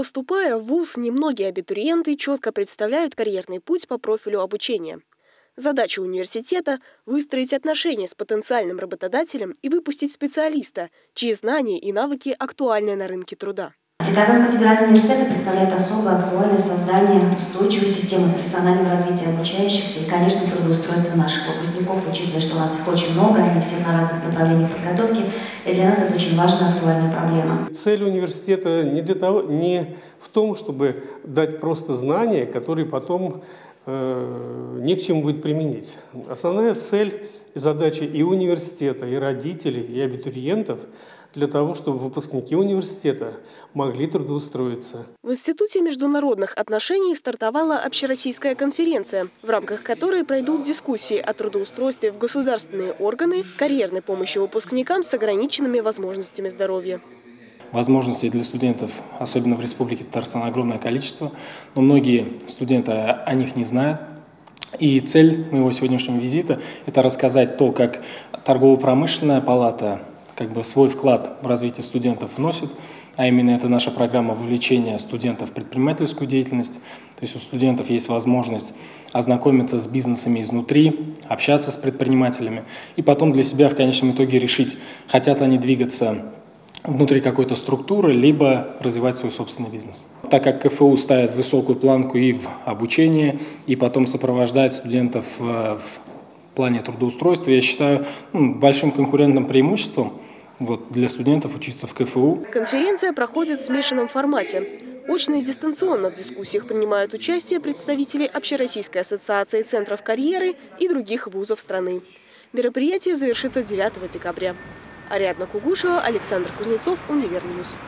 Поступая в вуз, немногие абитуриенты четко представляют карьерный путь по профилю обучения. Задача университета – выстроить отношения с потенциальным работодателем и выпустить специалиста, чьи знания и навыки актуальны на рынке труда. Для Казанского федерального университета представляет особую актуальность создание устойчивой системы профессионального развития обучающихся и, конечно, трудоустройства наших выпускников, учитывая, что у нас их очень много, они все на разных направлениях подготовки, и для нас это очень важная актуальная проблема. Цель университета не в том, чтобы дать просто знания, которые потом не к чему будет применить. Основная цель и задача и университета, и родителей, и абитуриентов для того, чтобы выпускники университета могли трудоустроиться. В Институте международных отношений стартовала общероссийская конференция, в рамках которой пройдут дискуссии о трудоустройстве в государственные органы, карьерной помощи выпускникам с ограниченными возможностями здоровья. Возможностей для студентов, особенно в Республике Татарстан, огромное количество, но многие студенты о них не знают. И цель моего сегодняшнего визита – это рассказать то, как торгово-промышленная палата как бы свой вклад в развитие студентов вносит, а именно это наша программа вовлечения студентов в предпринимательскую деятельность. То есть у студентов есть возможность ознакомиться с бизнесами изнутри, общаться с предпринимателями и потом для себя в конечном итоге решить, хотят они двигаться внутри какой-то структуры, либо развивать свой собственный бизнес. Так как КФУ ставит высокую планку и в обучении, и потом сопровождает студентов в плане трудоустройства, я считаю, большим конкурентным преимуществом для студентов учиться в КФУ. Конференция проходит в смешанном формате. Очно и дистанционно в дискуссиях принимают участие представители Общероссийской ассоциации центров карьеры и других вузов страны. Мероприятие завершится 9 декабря. Ариадна Кугушева, Александр Кузнецов, Универньюз.